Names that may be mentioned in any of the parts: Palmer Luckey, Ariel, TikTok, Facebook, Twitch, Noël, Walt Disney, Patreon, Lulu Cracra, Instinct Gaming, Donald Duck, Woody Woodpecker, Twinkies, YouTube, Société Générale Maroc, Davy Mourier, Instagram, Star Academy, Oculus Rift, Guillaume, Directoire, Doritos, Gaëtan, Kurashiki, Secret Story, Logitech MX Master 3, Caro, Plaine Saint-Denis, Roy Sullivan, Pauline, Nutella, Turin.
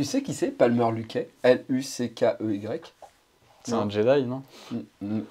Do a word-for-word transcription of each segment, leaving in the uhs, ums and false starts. Tu sais qui c'est, Palmer Luckey? L U C K E Y. C'est un Jedi, non?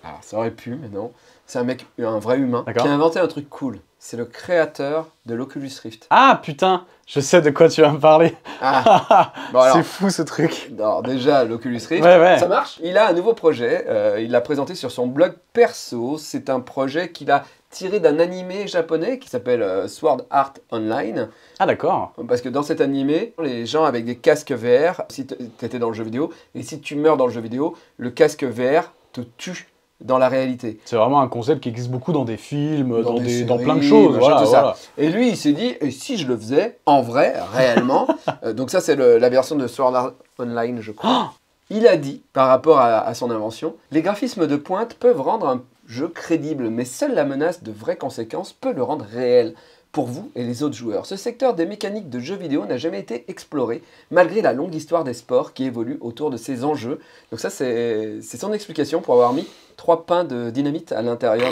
Alors, ça aurait pu, mais non. C'est un mec, un vrai humain, qui a inventé un truc cool. C'est le créateur de l'Oculus Rift. Ah, putain, je sais de quoi tu vas me parler. Ah. Bon, c'est fou, ce truc. Alors, déjà, l'Oculus Rift, ouais, ouais. ça marche. Il a un nouveau projet. Euh, il l'a présenté sur son blog perso. C'est un projet qu'il a tiré d'un animé japonais qui s'appelle euh, Sword Art Online. Ah d'accord. Parce que dans cet animé, les gens avec des casques V R, si tu étais dans le jeu vidéo, et si tu meurs dans le jeu vidéo, le casque V R te tue dans la réalité. C'est vraiment un concept qui existe beaucoup dans des films, dans, dans, des, des séries, dans plein de choses. Voilà, voilà. Ça. Et lui, il s'est dit, et si je le faisais en vrai, réellement, euh, donc ça c'est la version de Sword Art Online, je crois. Il a dit, par rapport à, à son invention, les graphismes de pointe peuvent rendre un jeu crédible, mais seule la menace de vraies conséquences peut le rendre réel pour vous et les autres joueurs. Ce secteur des mécaniques de jeux vidéo n'a jamais été exploré, malgré la longue histoire des sports qui évolue autour de ces enjeux. Donc ça, c'est son explication pour avoir mis trois pains de dynamite à l'intérieur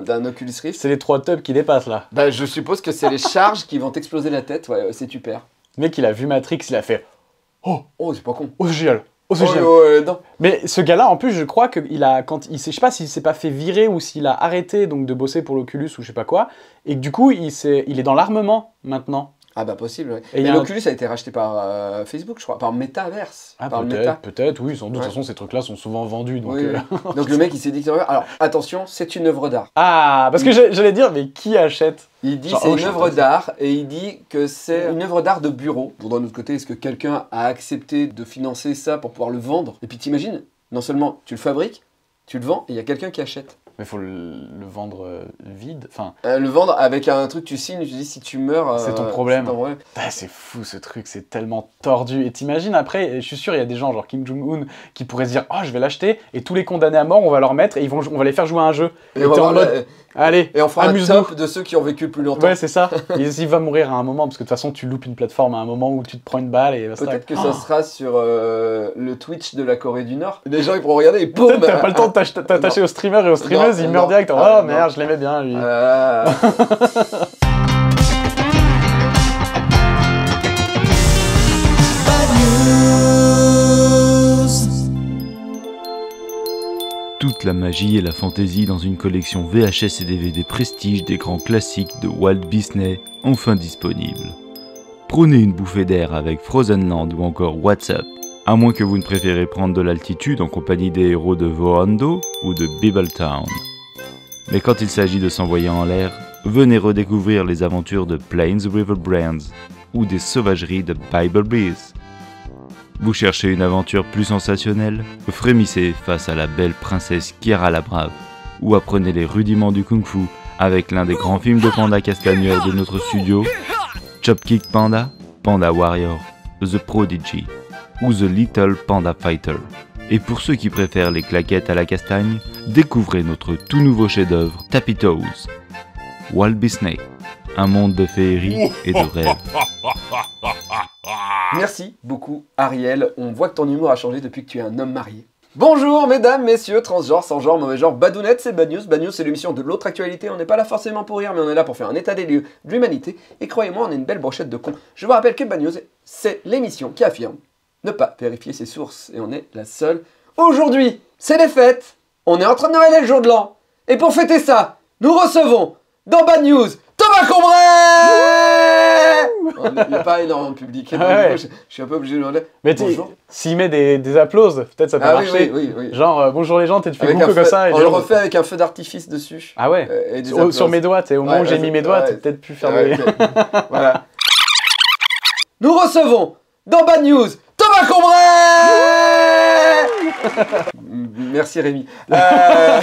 d'un Oculus Rift. C'est les trois tubs qui dépassent, là. Bah, je suppose que c'est les charges qui vont t'exploser la tête, ouais, c'est super. Le mec, il a vu Matrix, il a fait « Oh, oh c'est pas con. Oh, c'est génial. » Oh, oh, oh, euh, non. Mais ce gars-là, en plus, je crois qu'il a, quand il s'est, je sais pas s'il s'est pas fait virer ou s'il a arrêté donc de bosser pour l'Oculus ou je sais pas quoi, et que du coup, il, il est dans l'armement maintenant. Ah bah possible. Ouais. Et l'Oculus un... a été racheté par euh, Facebook, je crois, par Metaverse. Ah peut-être, peut-être, oui, sans doute. Ouais. De toute façon, ces trucs-là sont souvent vendus. Donc, oui, euh... oui. Donc le mec, il s'est dit, alors attention, c'est une œuvre d'art. Ah, parce que j'allais dire, mais qui achète? Il dit c'est une œuvre d'art et il dit que c'est une œuvre d'art de bureau. Bon, d'un autre côté, est-ce que quelqu'un a accepté de financer ça pour pouvoir le vendre? Et puis t'imagines, non seulement tu le fabriques, tu le vends et il y a quelqu'un qui achète. Mais il faut le, le vendre euh, vide. Enfin, euh, le vendre avec un truc, tu signes, tu dis si tu meurs... Euh, c'est ton problème. C'est fou ce truc, c'est tellement tordu. Et t'imagines après, je suis sûr il y a des gens genre Kim Jong-un qui pourraient se dire « Oh, je vais l'acheter » et tous les condamnés à mort, on va leur mettre et ils vont, on va les faire jouer à un jeu. Et, et on, en mode, la... Allez, et on fera un top de ceux qui ont vécu le plus longtemps. Ouais, c'est ça. Il va mourir à un moment parce que de toute façon, tu loupes une plateforme à un moment où tu te prends une balle et... Peut-être que oh ça sera sur euh, le Twitch de la Corée du Nord. Les gens, ils pourront regarder et boum. T'as pas le temps de t'attacher aux streamers et aux streamers. Il meurt direct. Oh ah, merde, non. Je l'aimais bien lui. Euh... Toute la magie et la fantaisie dans une collection V H S et D V D prestige des grands classiques de Walt Disney, enfin disponible. Prenez une bouffée d'air avec Frozen Land ou encore What's Up. À moins que vous ne préférez prendre de l'altitude en compagnie des héros de Voondo ou de Bibbletown. Mais quand il s'agit de s'envoyer en l'air, venez redécouvrir les aventures de Plains River Brands ou des sauvageries de Bible Bees. Vous cherchez une aventure plus sensationnelle? Frémissez face à la belle princesse Kiara la Brave ou apprenez les rudiments du Kung-Fu avec l'un des grands films de Panda Castagneur de notre studio, Chopkick Panda, Panda Warrior, The Prodigy ou The Little Panda Fighter. Et pour ceux qui préfèrent les claquettes à la castagne, découvrez notre tout nouveau chef-d'œuvre Tappy Toes. Walt Disney, un monde de féerie et de rêves. Merci beaucoup Ariel, on voit que ton humour a changé depuis que tu es un homme marié. Bonjour mesdames, messieurs, transgenres, sans genre, mauvais genre, badounettes, c'est Bad News. Bad News, c'est l'émission de l'autre actualité, on n'est pas là forcément pour rire, mais on est là pour faire un état des lieux de l'humanité, et croyez-moi, on est une belle brochette de cons. Je vous rappelle que Bad News, c'est l'émission qui affirme ne pas vérifier ses sources, et on est la seule. Aujourd'hui, c'est les fêtes. On est entre Noël et le jour de l'an. Et pour fêter ça, nous recevons, dans Bad News, Thomas Combret. Il n'y a pas énormément de public. Ah ouais. Moi, je, je suis un peu obligé de le dire. Mais s'il met des, des applauses, peut-être ça peut ah marcher. Oui, oui, oui, oui. Genre, euh, bonjour les gens, tu te fais beaucoup comme ça. Et on le refait avec un feu d'artifice dessus. Ah ouais, euh, et des sur, sur mes doigts, et au moment ouais, où ouais, j'ai mis mes doigts, ouais, tu peut-être pu faire ouais, des... Voilà. Nous recevons, dans Bad News, Thomas Combret. Merci Rémi. Euh,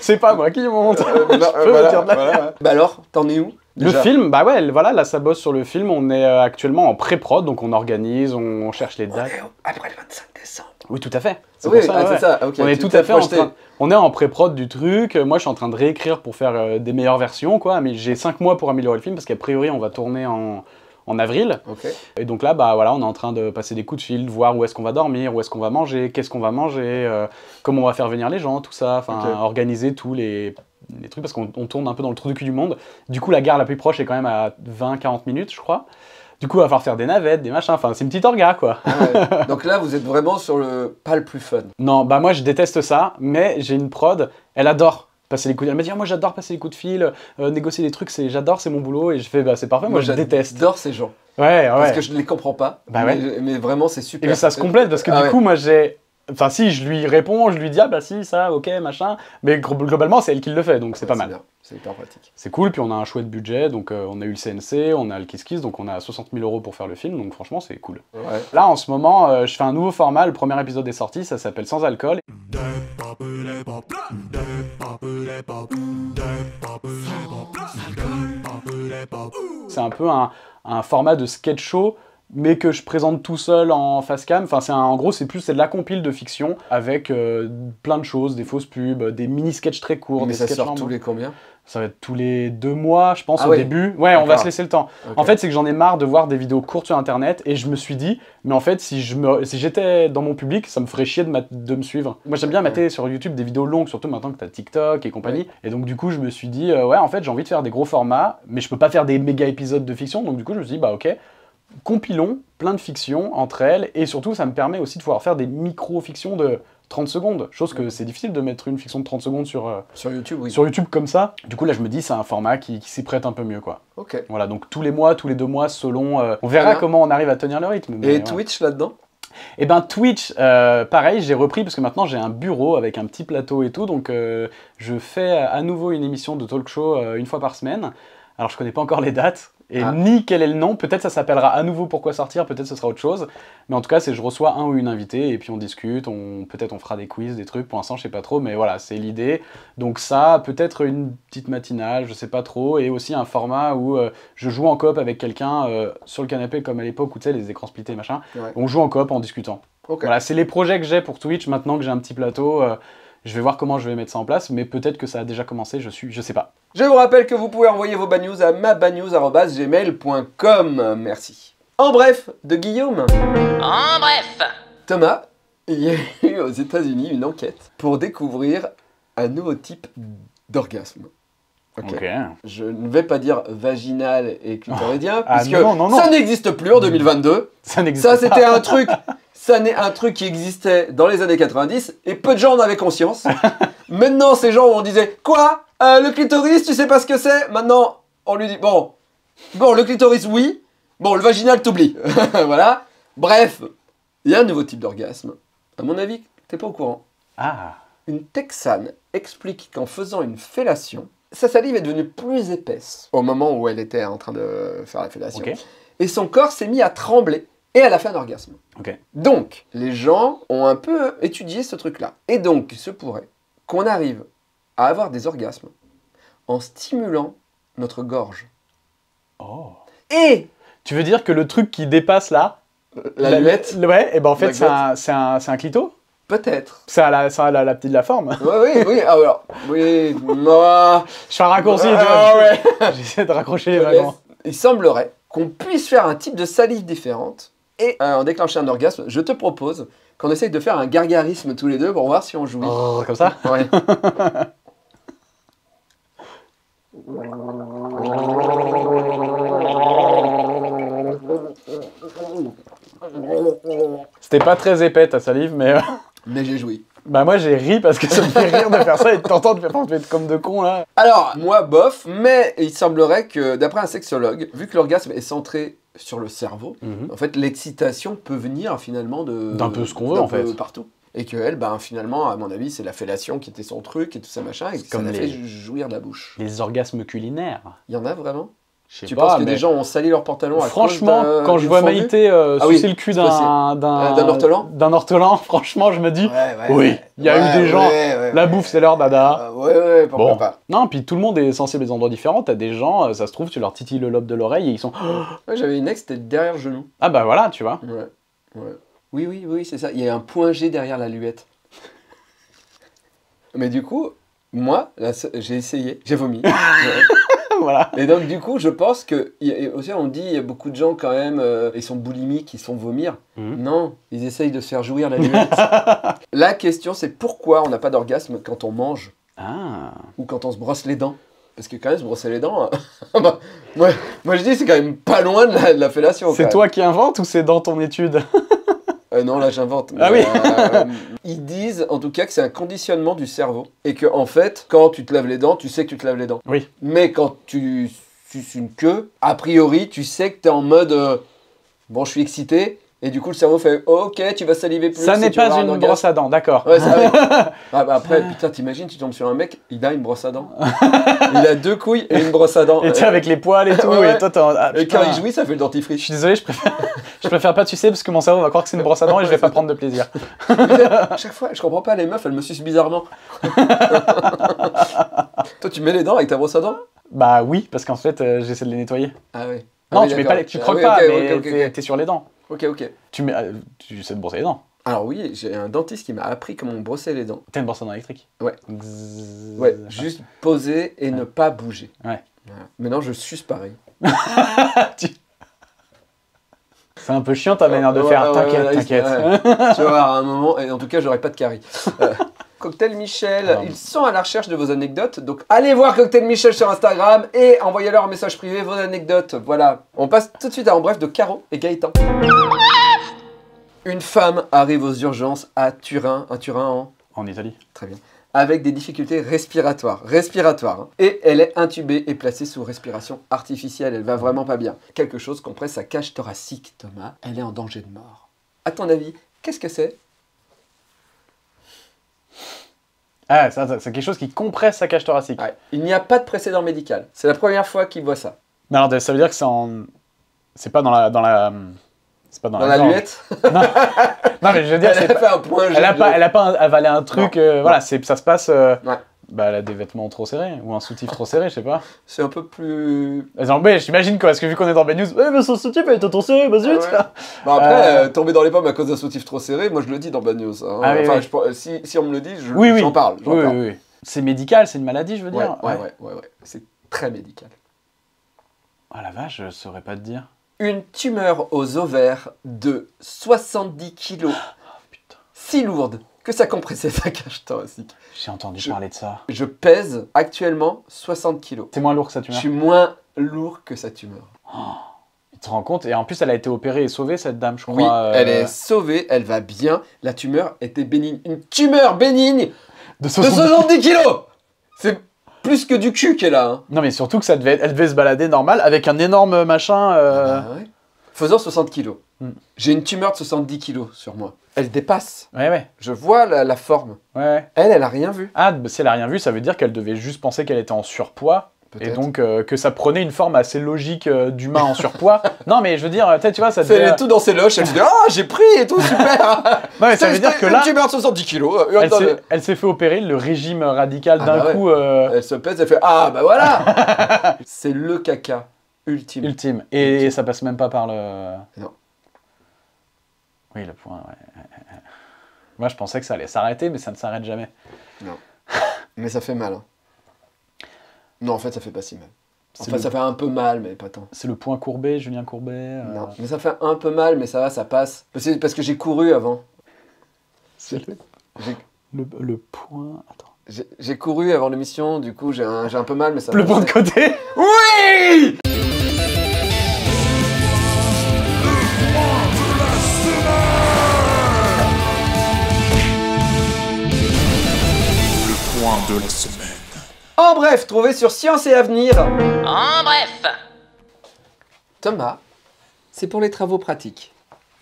c'est pas moi qui monte. Euh, bah, je peux voilà, dire de la voilà. Bah alors, t'en es où déjà? Le film, bah ouais, voilà, là ça bosse sur le film. On est euh, actuellement en pré-prod, donc on organise, on cherche les dates. On est après le vingt-cinq décembre. Oui, tout à fait. C'est oui, ça, ah, ouais. ça. Okay, on est tout à fait en train... On est en pré-prod du truc. Moi, je suis en train de réécrire pour faire euh, des meilleures versions, quoi. Mais j'ai cinq mois pour améliorer le film parce qu'a priori, on va tourner en... en avril, okay. Et donc là, bah, voilà, on est en train de passer des coups de fil, voir où est-ce qu'on va dormir, où est-ce qu'on va manger, qu'est-ce qu'on va manger, euh, comment on va faire venir les gens, tout ça, enfin, okay. Organiser tous les, les trucs, parce qu'on tourne un peu dans le trou du cul du monde. Du coup, la gare la plus proche est quand même à vingt à quarante minutes, je crois. Du coup, il va falloir faire des navettes, des machins, enfin, c'est une petite orga, quoi. Ah ouais. Donc là, vous êtes vraiment sur le pas le plus fun. Non, bah moi, je déteste ça, mais j'ai une prod, elle adore passer les coups de fil. Elle m'a dit, ah, moi, j'adore passer les coups de fil, euh, négocier des trucs, j'adore, c'est mon boulot, et je fais, bah, c'est parfait, moi, moi je déteste. J'adore ces gens. Ouais, ouais. Parce que je ne les comprends pas, bah, ouais. mais, mais vraiment, c'est super. Et puis, ça se complète, parce que ah, du ouais. coup, moi, j'ai... Enfin, si, je lui réponds, je lui dis, ah bah si, ça, ok, machin. Mais globalement, c'est elle qui le fait, donc c'est ouais, pas mal. C'est hyper pratique. C'est cool, puis on a un chouette budget, donc euh, on a eu le C N C, on a le Kiss Kiss, donc on a soixante mille euros pour faire le film, donc franchement, c'est cool. Ouais. Là, en ce moment, euh, je fais un nouveau format, le premier épisode est sorti, ça s'appelle Sans Alcool. C'est un peu un, un format de sketch show, mais que je présente tout seul en face cam. Enfin, c'est en gros, c'est plus c'est de la compile de fiction avec euh, plein de choses, des fausses pubs, des mini sketchs très courts. Mais des ça sort en... tous les combien? Ça va être tous les deux mois, je pense, ah, au oui. début. Ouais, on va se laisser le temps. Okay. En fait, c'est que j'en ai marre de voir des vidéos courtes sur Internet et je me suis dit, mais en fait, si je me... si j'étais dans mon public, ça me ferait chier de, ma... de me suivre. Moi, j'aime bien mater ouais. sur YouTube des vidéos longues, surtout maintenant que t'as TikTok et compagnie. Ouais. Et donc, du coup, je me suis dit, euh, ouais, en fait, j'ai envie de faire des gros formats, mais je peux pas faire des méga épisodes de fiction. Donc, du coup, je me suis dit, bah, ok. Compilons plein de fictions entre elles et surtout ça me permet aussi de pouvoir faire des micro-fictions de trente secondes, chose que c'est difficile de mettre une fiction de trente secondes sur, euh, sur, YouTube, oui. sur YouTube comme ça. Du coup là je me dis c'est un format qui, qui s'y prête un peu mieux quoi. Ok. Voilà donc tous les mois, tous les deux mois selon, euh, on verra ah, comment on arrive à tenir le rythme. Mais, et ouais. Twitch là-dedans ? Et ben Twitch, euh, pareil, j'ai repris parce que maintenant j'ai un bureau avec un petit plateau et tout, donc euh, je fais à nouveau une émission de talk show euh, une fois par semaine. Alors je connais pas encore les dates. Et ah. ni quel est le nom, peut-être ça s'appellera à nouveau Pourquoi sortir, peut-être ce sera autre chose. Mais en tout cas, c'est je reçois un ou une invitée et puis on discute, on, peut-être on fera des quiz, des trucs, pour l'instant je sais pas trop, mais voilà, c'est l'idée. Donc ça, peut-être une petite matinale, je sais pas trop, et aussi un format où euh, je joue en coop avec quelqu'un euh, sur le canapé comme à l'époque où tu sais, les écrans splittés, machin. Ouais. On joue en coop en discutant. Okay. Voilà, c'est les projets que j'ai pour Twitch, maintenant que j'ai un petit plateau... Euh, je vais voir comment je vais mettre ça en place, mais peut-être que ça a déjà commencé, je suis, je sais pas. Je vous rappelle que vous pouvez envoyer vos bad news à ma bad news arobase gmail point com. Merci. En bref, de Guillaume. En bref. Thomas, il y a eu aux États-Unis une enquête pour découvrir un nouveau type d'orgasme. Okay. Okay. Je ne vais pas dire vaginal et clitoridien, ah, puisque non, non, non. ça n'existe plus en deux mille vingt-deux. Ça n'existe pas. Ça, c'était un truc... Ça n'est un truc qui existait dans les années quatre-vingt-dix et peu de gens en avaient conscience. Maintenant, ces gens où on disait quoi euh, le clitoris, tu sais pas ce que c'est? Maintenant, on lui dit bon, bon, le clitoris, oui, bon, le vaginal, t'oublies. Voilà. Bref, il y a un nouveau type d'orgasme. À mon avis, t'es pas au courant. Ah. Une Texane explique qu'en faisant une fellation, sa salive est devenue plus épaisse au moment où elle était en train de faire la fellation. Okay. Et son corps s'est mis à trembler. Et elle a fait un orgasme. Okay. Donc, les gens ont un peu étudié ce truc-là. Et donc, il se pourrait qu'on arrive à avoir des orgasmes en stimulant notre gorge. Oh. Et tu veux dire que le truc qui dépasse là... La, la lunette. Ouais, et ben en fait, c'est un, un, un clito. Peut-être. Ça a la, ça a la, la petite la forme. Oui, oui, oui. Ah, alors, oui, moi... Je fais un raccourci, ah, tu vois. Ah, ouais. J'essaie de raccrocher vraiment. Il semblerait qu'on puisse faire un type de salive différente. Et euh, en déclenchant un orgasme, je te propose qu'on essaye de faire un gargarisme tous les deux pour voir si on joue. Oh, comme ça? Ouais. C'était pas très épais ta salive, mais... Euh... Mais j'ai joui. Bah moi j'ai ri parce que ça me fait rire de faire ça et de t'entendre faire comme de con là. Alors, moi bof, mais il semblerait que d'après un sexologue, vu que l'orgasme est centré sur le cerveau, mm-hmm. en fait l'excitation peut venir finalement de... D'un peu ce qu'on veut en fait. Partout. Et que elle, ben, finalement, à mon avis, c'est la fellation qui était son truc et tout ça machin, et que ça l'a fait jouir de la bouche. Les orgasmes culinaires. Il y en a vraiment? J'sais tu pas, penses que mais... des gens ont sali leurs pantalons à franchement, cause quand je vois Maïté euh, ah, sucer oui, le cul d'un d'un ortolan, d'un ortolan, franchement, je me dis, ouais, ouais, oui, il ouais, y a ouais, eu des gens, ouais, ouais, la bouffe, c'est leur dada. Euh, ouais, ouais, pourquoi bon. Pas. Non, puis tout le monde est sensible à des endroits différents. T'as des gens, ça se trouve, tu leur titilles le lobe de l'oreille et ils sont. Ouais, j'avais une ex, c'était derrière le genou. Ah bah voilà, tu vois. Ouais, ouais. Oui, oui, oui, c'est ça. Il y a un point G derrière la luette. Mais du coup, moi, j'ai essayé, j'ai vomi. Voilà. Et donc du coup, je pense que aussi on dit il y a beaucoup de gens quand même, euh, ils sont boulimiques, ils sont vomir. Mmh. Non, ils essayent de se faire jouir la lunette. La question c'est pourquoi on n'a pas d'orgasme quand on mange ah. ou quand on se brosse les dents. Parce que quand même, se brosser les dents, bah, moi, moi je dis, c'est quand même pas loin de la, de la fellation. C'est toi qui inventes ou c'est dans ton étude? euh, Non, là j'invente. Ah oui. euh, Ils disent en tout cas que c'est un conditionnement du cerveau. Et que en fait, quand tu te laves les dents, tu sais que tu te laves les dents. Oui. Mais quand tu suces une queue, a priori, tu sais que t'es en mode euh, bon, je suis excité. Et du coup, le cerveau fait ok, tu vas saliver plus. Ça n'est pas une brosse à dents, d'accord. Ouais, ça ah, bah après, putain, t'imagines, tu tombes sur un mec, il a une brosse à dents. Il a deux couilles et une brosse à dents. Et tu avec les poils et tout. Ouais, et toi, ah, et quand il jouit, ça fait le dentifrice. Je suis désolé, je préfère, je préfère pas tuer parce que mon cerveau va croire que c'est une brosse à dents et je vais pas prendre de plaisir. À chaque fois, je comprends pas, les meufs, elles me sucent bizarrement. Toi, tu mets les dents avec ta brosse à dents? Bah oui, parce qu'en fait, euh, j'essaie de les nettoyer. Ah oui. Ah, non, oui, tu mets pas, tu croques ah, oui, okay, pas, mais okay, okay, okay. t'es sur les dents. Ok, ok. Tu, mets, tu sais te brosser les dents. Alors oui, j'ai un dentiste qui m'a appris comment brosser les dents. T'as une brosse à dents électrique? Ouais. Bzzz... Ouais, juste poser et ouais. ne pas bouger. Ouais. Voilà. Maintenant, je suce pareil. tu... C'est un peu chiant ta manière de ouais, faire, ouais, t'inquiète, ouais, t'inquiète. Ouais. Tu vois, à un moment, et en tout cas, j'aurais pas de caries. Euh, Cocktail Michel, alors, ils sont à la recherche de vos anecdotes, donc allez voir Cocktail Michel sur Instagram et envoyez-leur un message privé, vos anecdotes, voilà. On passe tout de suite à En Bref de Caro et Gaëtan. Une femme arrive aux urgences à Turin, à Turin en... En Italie. Très bien. Avec des difficultés respiratoires, respiratoires, hein. Et elle est intubée et placée sous respiration artificielle, elle va vraiment pas bien. Quelque chose compresse sa cage thoracique, Thomas, elle est en danger de mort. À ton avis, qu'est-ce que c'est ? Ah, c'est quelque chose qui compresse sa cage thoracique. Ouais. Il n'y a pas de précédent médical. C'est la première fois qu'il voit ça. Mais alors, ça veut dire que c'est en... C'est pas dans la... Dans la... C'est pas dans, dans la, la luette. Non. Non, mais je veux dire... Elle a pas... fait un point elle, a pas, elle a pas un... avalé un truc... Euh, voilà, ça se passe... Euh... Ouais. Bah, elle a des vêtements trop serrés. Ou un soutif trop serré, je sais pas. C'est un peu plus... Mais j'imagine quoi, parce que vu qu'on est dans Bad News... Eh, mais son soutif, elle était trop serrée, bah zut. Ah ouais. Bah après, euh... Euh, tomber dans les pommes à cause d'un soutif trop serré, moi je le dis dans Bad News. Hein. Ah, oui, enfin, oui. Je, si, si on me le dit, j'en je, oui, oui. parle. Oui, parle. Oui, oui. C'est médical, c'est une maladie, je veux ouais, dire. Ouais, ouais, ouais. ouais, ouais. C'est très médical. Ah la vache, je saurais pas te dire. Une tumeur aux ovaires de soixante-dix kilos. Oh, putain. Si lourde que ça compressait sa cage thoracique. J'ai entendu je, parler de ça. Je pèse actuellement soixante kilos. C'est moins lourd que sa tumeur. Je suis moins lourd que sa tumeur. Oh, tu te rends compte? Et en plus, elle a été opérée et sauvée, cette dame, je crois. Oui, euh... elle est sauvée, elle va bien. La tumeur était bénigne. Une tumeur bénigne de soixante-dix kilos. C'est plus que du cul qu'elle a. Hein. Non, mais surtout que ça devait, elle devait se balader normal avec un énorme machin... Euh... Ah, ouais. Faisant soixante kilos. Hmm. J'ai une tumeur de soixante-dix kilos sur moi. Elle dépasse. Ouais, ouais. Je vois la, la forme. Ouais. Elle, elle a rien vu. Ah, bah, si elle a rien vu, ça veut dire qu'elle devait juste penser qu'elle était en surpoids. Et donc euh, que ça prenait une forme assez logique euh, d'humain en surpoids. Non, mais je veux dire, tu vois, ça devait... Elle est tout dans ses loches, elle se dit « Ah, oh, j'ai pris et tout, super !» Non, mais ça veut dire que là... Une tumeur de soixante-dix kilos. Euh, elle elle s'est fait opérer, le régime radical d'un ah, bah, coup... Ouais. Euh... Elle se pèse, elle fait « Ah, bah voilà !» C'est le caca ultime. Ultime. Et ultime. Ça passe même pas par le... Non. Oui, le point, ouais. Moi, je pensais que ça allait s'arrêter, mais ça ne s'arrête jamais. Non. Mais ça fait mal. Hein. Non, en fait, ça fait pas si mal. En fait, le... ça fait un peu mal, mais pas tant. C'est le point courbé, Julien Courbet. Euh... Non, mais ça fait un peu mal, mais ça va, ça passe. C'est parce que j'ai couru avant. C'est le... le... le point... Attends. J'ai couru avant l'émission, du coup, j'ai un... un peu mal, mais ça va. Le point de côté. Oui. De la semaine. En bref, trouvé sur Science et Avenir. En bref. Thomas, c'est pour les travaux pratiques.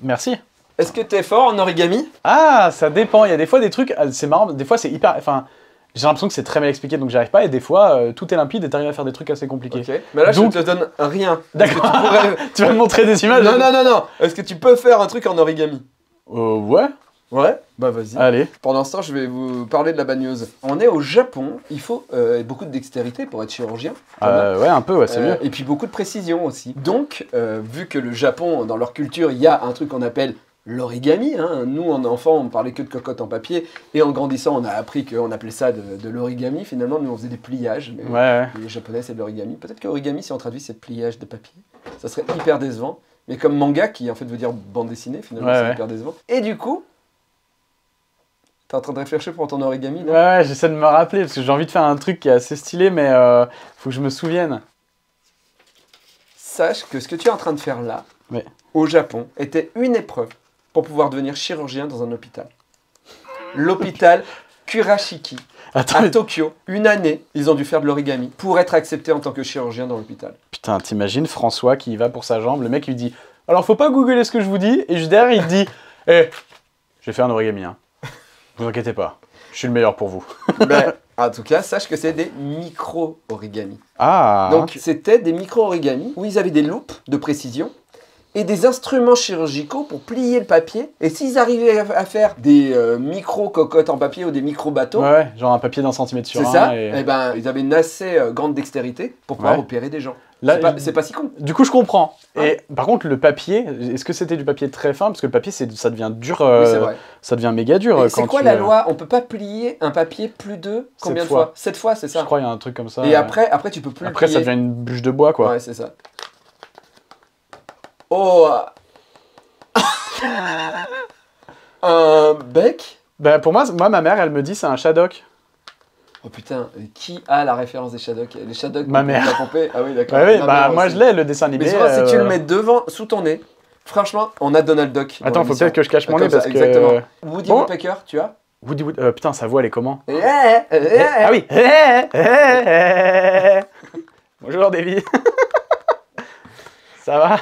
Merci. Est-ce que t'es fort en origami? Ah, ça dépend. Il y a des fois des trucs, c'est marrant, des fois c'est hyper... Enfin, j'ai l'impression que c'est très mal expliqué, donc j'arrive pas, et des fois, euh, tout est limpide et t'arrives à faire des trucs assez compliqués. Ok, mais là, donc... je te donne rien. D'accord, tu, pourrais... tu vas me montrer des images. Non, non, non, non. Est-ce que tu peux faire un truc en origami? Euh, ouais. Ouais, bah vas-y. Allez. Pendant ce temps, je vais vous parler de la bagneuse. On est au Japon, il faut euh, beaucoup de dextérité pour être chirurgien. Euh, ouais, un peu, ouais, c'est euh, mieux. Et puis beaucoup de précision aussi. Donc, euh, vu que le Japon, dans leur culture, il y a un truc qu'on appelle l'origami. Hein. Nous, en enfant, on parlait que de cocotte en papier. Et en grandissant, on a appris qu'on appelait ça de, de l'origami. Finalement, nous, on faisait des pliages. Mais ouais. Les Japonais, c'est de l'origami. Peut-être que origami, si on traduit, c'est pliage de papier. Ça serait hyper décevant. Mais comme manga, qui en fait veut dire bande dessinée, finalement, ouais, c'est ouais. hyper décevant. Et du coup... T'es en train de réfléchir pour ton origami, non? Ouais, ouais, j'essaie de me rappeler, parce que j'ai envie de faire un truc qui est assez stylé, mais euh, faut que je me souvienne. Sache que ce que tu es en train de faire là, oui, au Japon, était une épreuve pour pouvoir devenir chirurgien dans un hôpital. L'hôpital Kurashiki, attends, à Tokyo, une année, ils ont dû faire de l'origami pour être acceptés en tant que chirurgien dans l'hôpital. Putain, t'imagines François qui y va pour sa jambe, le mec il dit « Alors faut pas googler ce que je vous dis » et juste derrière il dit « Eh, j'ai fait un origami, hein. Vous inquiétez pas, je suis le meilleur pour vous. » Ben, en tout cas, sache que c'est des micro-origamis. Ah. Donc c'était des micro-origamis où ils avaient des loupes de précision et des instruments chirurgicaux pour plier le papier. Et s'ils arrivaient à faire des euh, micro-cocottes en papier ou des micro-bateaux... Ouais, ouais, genre un papier d'un centimètre sur un. C'est ça, et... et ben ils avaient une assez euh, grande dextérité pour pouvoir, ouais, opérer des gens. C'est pas, je... pas si con. Du coup, je comprends. Hein? Et par contre, le papier, est-ce que c'était du papier très fin? Parce que le papier, ça devient dur. Euh, oui, c'est vrai. Ça devient méga dur. C'est quoi tu... la loi? On peut pas plier un papier plus de combien de fois? Sept fois, c'est ça. Je crois qu'il y a un truc comme ça. Et ouais, après, après, tu peux plus. Après, le plier. Ça devient une bûche de bois, quoi. Ouais, c'est ça. Oh, un bec? Bah pour moi, moi, ma mère, elle me dit c'est un Shadok. Oh putain, qui a la référence des Shadok? Les Shadok, ma mère. Ah oui, d'accord. Ouais, oui, bah moi, aussi, je l'ai, le dessin animé. Mais souvent, euh... si tu le mets devant, sous ton nez, franchement, on a Donald Duck. Attends, faut peut-être que je cache mon nez parce ça, que... Exactement. Woody Woodpecker, oh, tu vois? Woody Wood... Euh, putain, sa voix, elle est comment? Eh, eh, eh, ah oui, eh, eh, eh, eh. Bonjour, Davy. Ça va?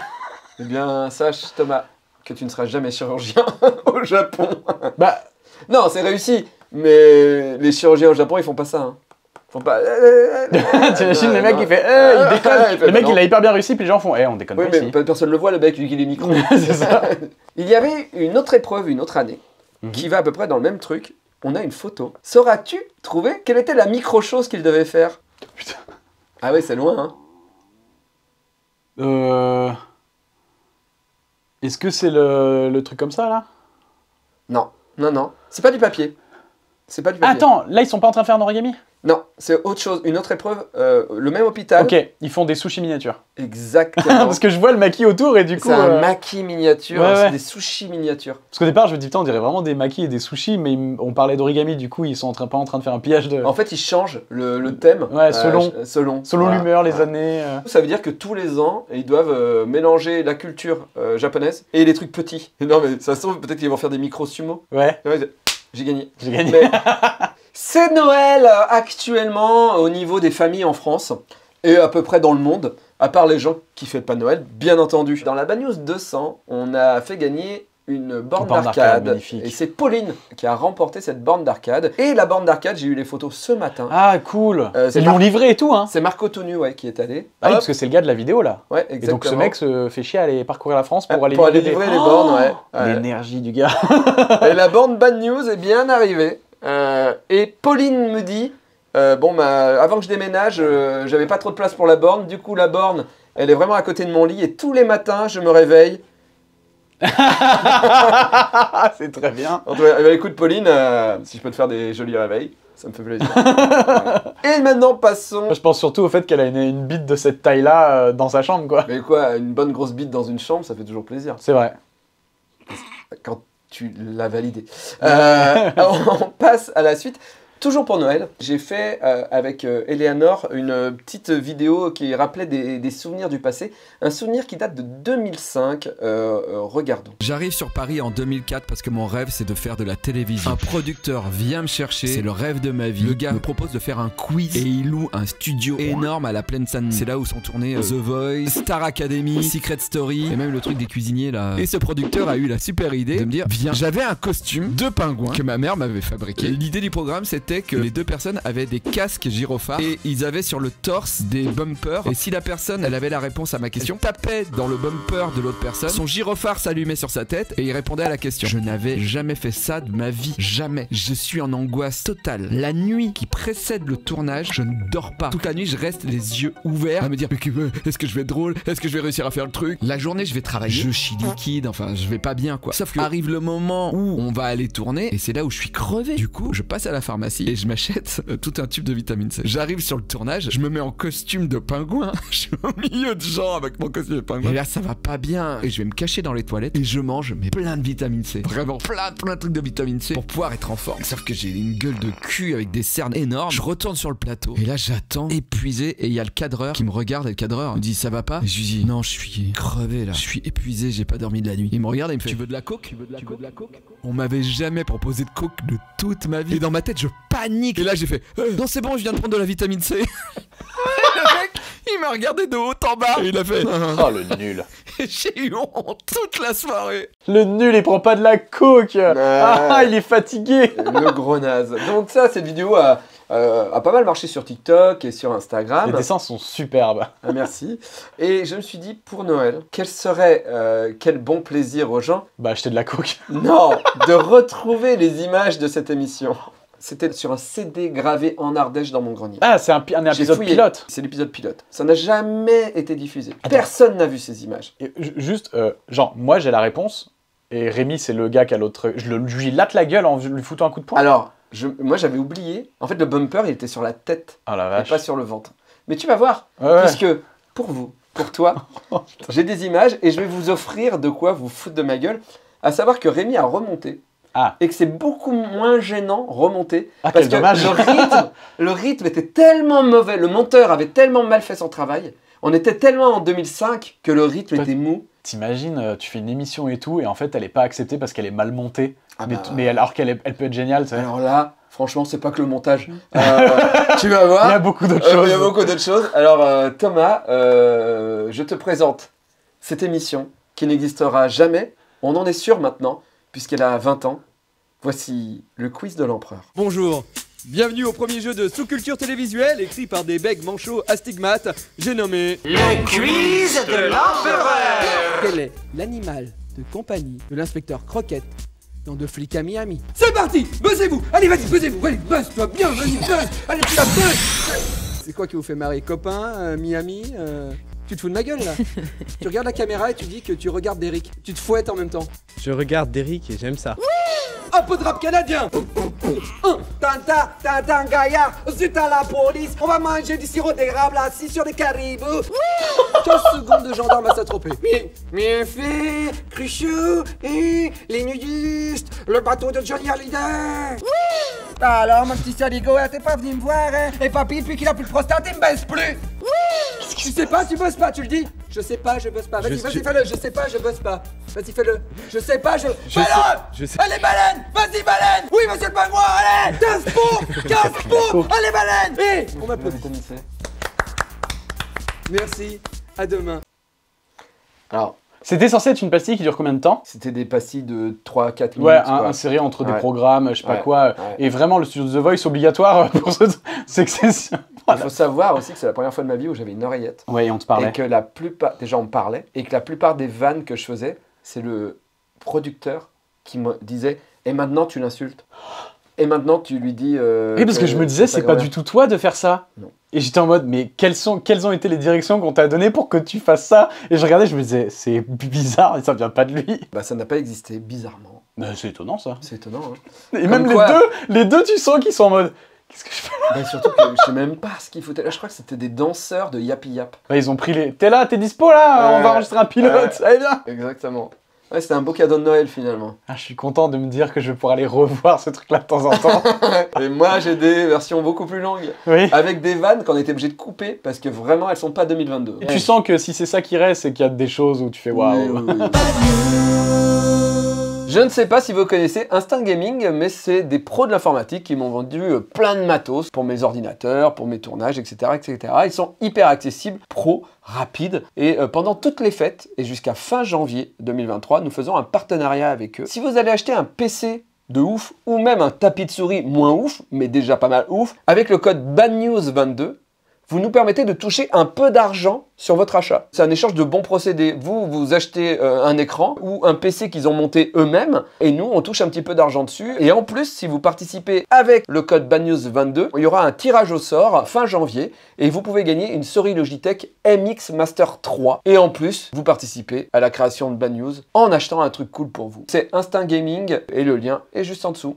Eh bien, sache, Thomas, que tu ne seras jamais chirurgien au Japon. Bah, non, c'est réussi, mais les chirurgiens au Japon, ils font pas ça. Hein. Ils font pas... T'imagines le mec, il fait... Euh, il déconne. Il fait le mec, non, il a hyper bien réussi, puis les gens font... Eh, on déconne, oui, pas mais ici. Personne le voit, le mec, lui, il est micro. C'est ça. Il y avait une autre épreuve, une autre année, mm-hmm, qui va à peu près dans le même truc. On a une photo. Sauras-tu trouver quelle était la micro-chose qu'il devait faire? Putain. Ah ouais, c'est loin, hein. Euh... Est-ce que c'est le, le truc comme ça, là? Non, non, non. C'est pas du papier. C'est pas du papier. Attends, là, ils sont pas en train de faire un origami? Non, c'est autre chose. Une autre épreuve, euh, le même hôpital. Ok, ils font des sushis miniatures. Exactement. Parce que je vois le maquis autour et du coup... C'est un euh... maquis miniature, ouais, hein, ouais, c'est des sushis miniatures. Parce qu'au départ, je me dis, putain, on dirait vraiment des maquis et des sushis, mais on parlait d'origami, du coup, ils sont en train, pas en train de faire un pillage de... En fait, ils changent le, le thème. Ouais, selon euh, selon selon l'humeur, voilà, les, ouais, années. Euh... Ça veut dire que tous les ans, ils doivent euh, mélanger la culture euh, japonaise et les trucs petits. Non, mais ça se trouve, peut-être qu'ils vont faire des micro-sumo. Ouais. Ouais, j'ai gagné. J'ai gagné. Mais... C'est Noël euh, actuellement au niveau des familles en France et à peu près dans le monde, à part les gens qui ne fêtent pas Noël, bien entendu. Dans la Bad News deux cents, on a fait gagner une borne d'arcade et c'est Pauline qui a remporté cette borne d'arcade. Et la borne d'arcade, j'ai eu les photos ce matin. Ah cool, euh, ils l'ont livré et tout, hein. C'est Marco Tonu, ouais, qui est allé. Ah oui, parce que c'est le gars de la vidéo là. Ouais, exactement. Et donc ce mec se fait chier à aller parcourir la France pour, ah, aller, pour livrer, aller livrer les, oh, bornes, ouais, ouais. L'énergie du gars. Et la borne Bad News est bien arrivée. Euh, et Pauline me dit, euh, bon bah, avant que je déménage, euh, j'avais pas trop de place pour la borne, du coup la borne, elle est vraiment à côté de mon lit et tous les matins je me réveille. C'est très bien. En tout cas, bah, écoute Pauline, euh, si je peux te faire des jolis réveils, ça me fait plaisir. Ouais. Et maintenant passons... Moi, je pense surtout au fait qu'elle a une, une bite de cette taille-là euh, dans sa chambre, quoi. Mais quoi, une bonne grosse bite dans une chambre, ça fait toujours plaisir. C'est vrai. Quand tu l'as validé. Euh, on passe à la suite. Toujours pour Noël, j'ai fait euh, avec euh, Eleanor une petite vidéo qui rappelait des, des souvenirs du passé. Un souvenir qui date de deux mille cinq. Euh, euh, regardons. J'arrive sur Paris en deux mille quatre parce que mon rêve, c'est de faire de la télévision. Un producteur vient me chercher. C'est le rêve de ma vie. Le gars me propose de faire un quiz et il loue un studio énorme à la Plaine Saint-Denis. C'est là où sont tournés euh, The Voice, Star Academy, Secret Story et même le truc des cuisiniers là. Et ce producteur a eu la super idée de me dire, viens, j'avais un costume de pingouin que ma mère m'avait fabriqué. L'idée du programme, c'était que les deux personnes avaient des casques gyrophares et ils avaient sur le torse des bumpers et si la personne elle avait la réponse à ma question, tapait dans le bumper de l'autre personne, son gyrophare s'allumait sur sa tête et il répondait à la question. Je n'avais jamais fait ça de ma vie, jamais. Je suis en angoisse totale. La nuit qui précède le tournage, je ne dors pas. Toute la nuit je reste les yeux ouverts à me dire, est-ce que je vais être drôle? Est-ce que je vais réussir à faire le truc? La journée je vais travailler, je chie liquide, enfin je vais pas bien quoi. Sauf que arrive le moment où on va aller tourner et c'est là où je suis crevé. Du coup je passe à la pharmacie ici et je m'achète euh, tout un tube de vitamine C. J'arrive sur le tournage, je me mets en costume de pingouin. Je suis au milieu de gens avec mon costume de pingouin. Et là, ça va pas bien. Et je vais me cacher dans les toilettes et je mange mais plein de vitamine C. Vraiment plein, plein de trucs de vitamine C pour pouvoir être en forme. Sauf que j'ai une gueule de cul avec des cernes énormes. Je retourne sur le plateau et là, j'attends épuisé et il y a le cadreur qui me regarde et le cadreur me dit ça va pas. Et je lui dis non, je suis crevé là. Je suis épuisé, j'ai pas dormi de la nuit. Il me regarde et il me fait tu veux de la coke? Tu veux de la, tu coke? Veux de la coke? On m'avait jamais proposé de coke de toute ma vie. Et dans ma tête, je panique. Et là, j'ai fait euh, non, c'est bon, je viens de prendre de la vitamine C. Le mec, il m'a regardé de haut en bas. Et il a fait oh le nul. J'ai eu honte toute la soirée. Le nul, il prend pas de la coke. Euh... Ah, il est fatigué. Le gros naze. Donc ça, cette vidéo a... Euh, a pas mal marché sur TikTok et sur Instagram. Les dessins sont superbes. Ah, merci. Et je me suis dit, pour Noël, quel serait, euh, quel bon plaisir aux gens. Bah, acheter de la coke. Non, de retrouver les images de cette émission. C'était sur un C D gravé en Ardèche dans mon grenier. Ah, c'est un, un épisode pilote. C'est l'épisode pilote. Ça n'a jamais été diffusé. Attends. Personne n'a vu ces images. Et, juste, euh, genre, moi j'ai la réponse, et Rémi, c'est le gars qui a l'autre... Je le, lui latte la gueule en lui foutant un coup de poing. Alors... Je, moi j'avais oublié, en fait le bumper il était sur la tête, oh la vache, et pas sur le ventre. Mais tu vas voir, ouais, puisque pour vous, pour toi, j'ai des images et je vais vous offrir de quoi vous foutre de ma gueule. À savoir que Rémi a remonté, ah, et que c'est beaucoup moins gênant remonter, ah, parce que le rythme, le rythme était tellement mauvais, le monteur avait tellement mal fait son travail, on était tellement en deux mille cinq que le rythme toi, était mou. T'imagines, tu fais une émission et tout, et en fait elle est pas acceptée parce qu'elle est mal montée. Ah bah... mais, mais alors qu'elle elle peut être géniale, tu sais. Alors là, franchement, c'est pas que le montage. Euh, tu vas voir. Il y a beaucoup d'autres euh, choses. Il y a beaucoup d'autres choses. Alors euh, Thomas, euh, je te présente cette émission qui n'existera jamais. On en est sûr maintenant, puisqu'elle a vingt ans. Voici le quiz de l'empereur. Bonjour. Bienvenue au premier jeu de sous-culture télévisuelle écrit par des becs manchots astigmates. J'ai nommé le quiz de l'empereur. Quel est l'animal de compagnie de l'inspecteur Croquette dans De Flics à Miami? C'est parti, buzzez-vous. Allez, vas-y, buzzez-vous. Allez, buzz, toi, bien, vas-y, buzz. Allez, tu la buzz. C'est quoi qui vous fait marrer, copain, euh, Miami euh... Tu te fous de ma gueule là. Tu regardes la caméra et tu dis que tu regardes Derrick. Tu te fouettes en même temps. Je regarde Derrick et j'aime ça. Oui, un peu de rap canadien. Tanta, tanta, gaillard, zut à la police. On va manger du sirop d'érable assis sur des caribous. Oui, quinze secondes de gendarme à s'attroper. Mieux fait, Cruchot et les nudistes. Le bateau de Johnny Hallyday. Oui. Alors, mon petit saligo, t'es pas venu me voir, hein. Et papy, depuis qu'il a plus de prostate, il me baisse plus. Oui. Tu sais pas, tu bosses pas, tu le dis. Je sais pas, je bosse pas. Vas-y, vas-y, fais-le. Je sais pas, je bosse pas. Vas-y, fais-le. Je sais pas, je... Baleine ! Je sais. Allez, baleine ! Vas-y, baleine ! Oui, monsieur le pingouin, allez ! quinze pots ! quinze pots ! Allez, baleine ! Hé ! On m'applaudit. Merci. À demain. Alors... C'était censé être une pastille qui dure combien de temps? C'était des pastilles de trois à quatre minutes. Ouais, un, insérées entre ouais. des programmes, je sais pas ouais. quoi. Ouais. Et vraiment, le studio de The Voice obligatoire pour ce... C'est excessif. Voilà. Il faut savoir aussi que c'est la première fois de ma vie où j'avais une oreillette. Ouais, et on te parlait. Et que la plupart... Déjà, on me parlait. Et que la plupart des vannes que je faisais, c'est le producteur qui me disait « Et maintenant, tu l'insultes. Et maintenant, tu lui dis... Euh, » Oui, parce que, que je me disais, c'est pas du tout toi de faire ça. Non. Et j'étais en mode, mais quelles, sont, quelles ont été les directions qu'on t'a données pour que tu fasses ça? Et je regardais, je me disais, c'est bizarre, et ça vient pas de lui. Bah ça n'a pas existé, bizarrement. Bah, c'est étonnant ça. C'est étonnant, hein. Et Comme même quoi... les, deux, les deux, tu sens qu'ils sont en mode, qu'est-ce que je fais là? Bah surtout que je sais même pas ce qu'il foutait là, je crois que c'était des danseurs de Yappy Yap. Bah ils ont pris les, t'es là, t'es dispo là, euh, on va enregistrer un pilote, euh, allez bien. Exactement. Ouais, c'était un beau cadeau de Noël finalement. Ah, je suis content de me dire que je vais pouvoir aller revoir ce truc-là de temps en temps. Et moi, j'ai des versions beaucoup plus longues. Oui. Avec des vannes qu'on était obligé de couper parce que vraiment, elles sont pas deux mille vingt-deux. Et ouais. Tu sens que si c'est ça qui reste, c'est qu'il y a des choses où tu fais waouh. Wow. Oui, oui. Je ne sais pas si vous connaissez Instinct Gaming, mais c'est des pros de l'informatique qui m'ont vendu plein de matos pour mes ordinateurs, pour mes tournages, et cetera, et cetera. Ils sont hyper accessibles, pros, rapides. Et euh, pendant toutes les fêtes, et jusqu'à fin janvier deux mille vingt-trois, nous faisons un partenariat avec eux. Si vous allez acheter un P C de ouf, ou même un tapis de souris moins ouf, mais déjà pas mal ouf, avec le code Bad News vingt-deux, vous nous permettez de toucher un peu d'argent sur votre achat. C'est un échange de bons procédés. Vous, vous achetez euh, un écran ou un P C qu'ils ont monté eux-mêmes et nous, on touche un petit peu d'argent dessus. Et en plus, si vous participez avec le code Bad News vingt-deux, il y aura un tirage au sort fin janvier et vous pouvez gagner une souris Logitech M X Master trois. Et en plus, vous participez à la création de Bad News en achetant un truc cool pour vous. C'est Instinct Gaming et le lien est juste en dessous.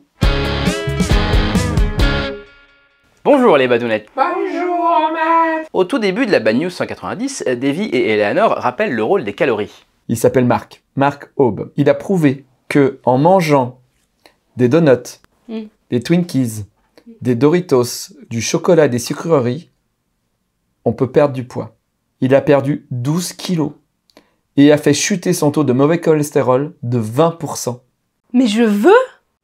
Bonjour les badounettes. Bonjour Matt. Au tout début de la Bad News cent quatre-vingt-dix, Davy et Eleanor rappellent le rôle des calories. Il s'appelle Marc, Marc Aube. Il a prouvé que en mangeant des donuts, mm. des Twinkies, mm. des Doritos, du chocolat, des sucreries, on peut perdre du poids. Il a perdu douze kilos et a fait chuter son taux de mauvais cholestérol de vingt pour cent. Mais je veux!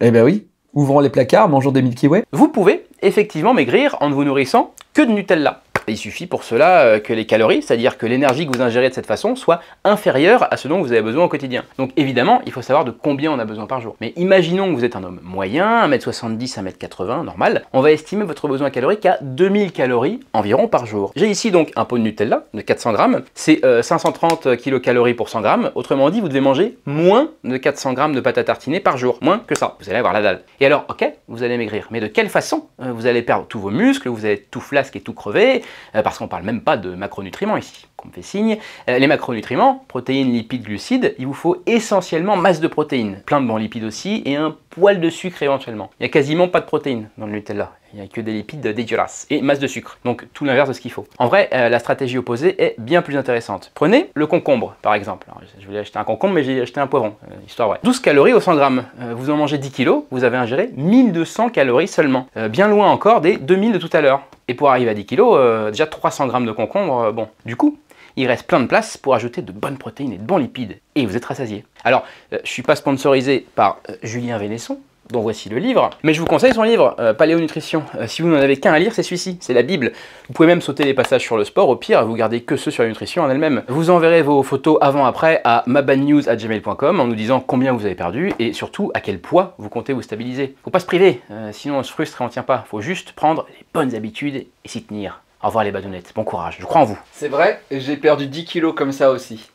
Eh ben oui, ouvrons les placards, mangeons des Milky Way. Vous pouvez effectivement maigrir en ne vous nourrissant que de Nutella. Il suffit pour cela que les calories, c'est-à-dire que l'énergie que vous ingérez de cette façon, soit inférieure à ce dont vous avez besoin au quotidien. Donc évidemment, il faut savoir de combien on a besoin par jour. Mais imaginons que vous êtes un homme moyen, un mètre soixante-dix, un mètre quatre-vingts, normal. On va estimer votre besoin calorique à deux mille calories environ par jour. J'ai ici donc un pot de Nutella de quatre cents grammes. C'est euh, cinq cent trente kilocalories pour cent grammes. Autrement dit, vous devez manger moins de quatre cents grammes de pâte à tartiner par jour. Moins que ça. Vous allez avoir la dalle. Et alors, ok, vous allez maigrir. Mais de quelle façon? Vous allez perdre tous vos muscles, vous allez être tout flasque et tout crevé. Parce qu'on ne parle même pas de macronutriments ici, qu'on me fait signe. Les macronutriments, protéines, lipides, glucides, il vous faut essentiellement masse de protéines, plein de bons lipides aussi, et un poil de sucre éventuellement. Il n'y a quasiment pas de protéines dans le Nutella, il n'y a que des lipides dégueulasses, et masse de sucre, donc tout l'inverse de ce qu'il faut. En vrai, la stratégie opposée est bien plus intéressante. Prenez le concombre, par exemple. Alors, je voulais acheter un concombre, mais j'ai acheté un poivron, histoire vraie. douze calories au cent grammes, vous en mangez dix kilos, vous avez ingéré mille deux cents calories seulement, bien loin encore des deux mille de tout à l'heure. Et pour arriver à dix kilos, euh, déjà trois cents grammes de concombre, euh, bon. Du coup, il reste plein de place pour ajouter de bonnes protéines et de bons lipides. Et vous êtes rassasié. Alors, euh, je suis pas sponsorisé par euh, Julien Vénesson, dont voici le livre. Mais je vous conseille son livre, euh, Paléonutrition. Euh, si vous n'en avez qu'un à lire, c'est celui-ci, c'est la Bible. Vous pouvez même sauter les passages sur le sport, au pire, vous gardez que ceux sur la nutrition en elle-même. Vous enverrez vos photos avant-après à mabadnews arobase gmail point com en nous disant combien vous avez perdu et surtout à quel poids vous comptez vous stabiliser. Faut pas se priver, euh, sinon on se frustre et on tient pas. Faut juste prendre les bonnes habitudes et s'y tenir. Au revoir les badounettes, bon courage, je crois en vous. C'est vrai, j'ai perdu dix kilos comme ça aussi.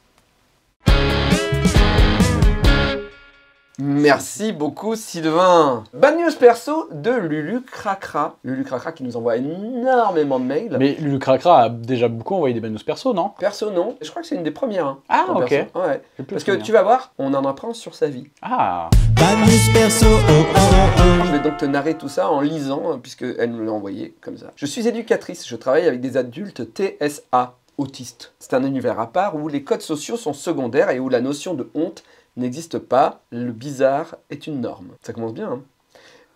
Merci beaucoup Sylvain. Bad news perso de Lulu Cracra. Lulu Cracra qui nous envoie énormément de mails. Mais Lulu Cracra a déjà beaucoup envoyé des bad news perso, non? Perso non, je crois que c'est une des premières. Hein, ah ok. Ouais. Parce que tu vas voir, on en apprend sur sa vie. Ah. Bad news perso. Oh, oh, oh. Je vais donc te narrer tout ça en lisant, puisqu'elle nous l'a envoyé comme ça. Je suis éducatrice, je travaille avec des adultes T S A, autistes. C'est un univers à part où les codes sociaux sont secondaires et où la notion de honte n'existe pas, le bizarre est une norme. Ça commence bien, hein?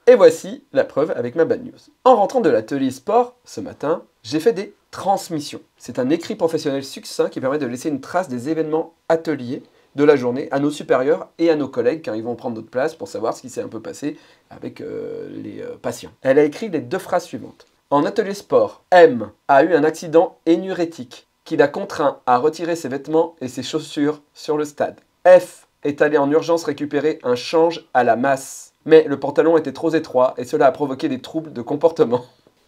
Et voici la preuve avec ma bad news. En rentrant de l'atelier sport, ce matin, j'ai fait des transmissions. C'est un écrit professionnel succinct qui permet de laisser une trace des événements ateliers de la journée à nos supérieurs et à nos collègues quand ils vont prendre notre place pour savoir ce qui s'est un peu passé avec euh, les euh, patients. Elle a écrit les deux phrases suivantes. En atelier sport, M a eu un accident énurétique qui l'a contraint à retirer ses vêtements et ses chaussures sur le stade. F est allé en urgence récupérer un change à la masse. Mais le pantalon était trop étroit et cela a provoqué des troubles de comportement.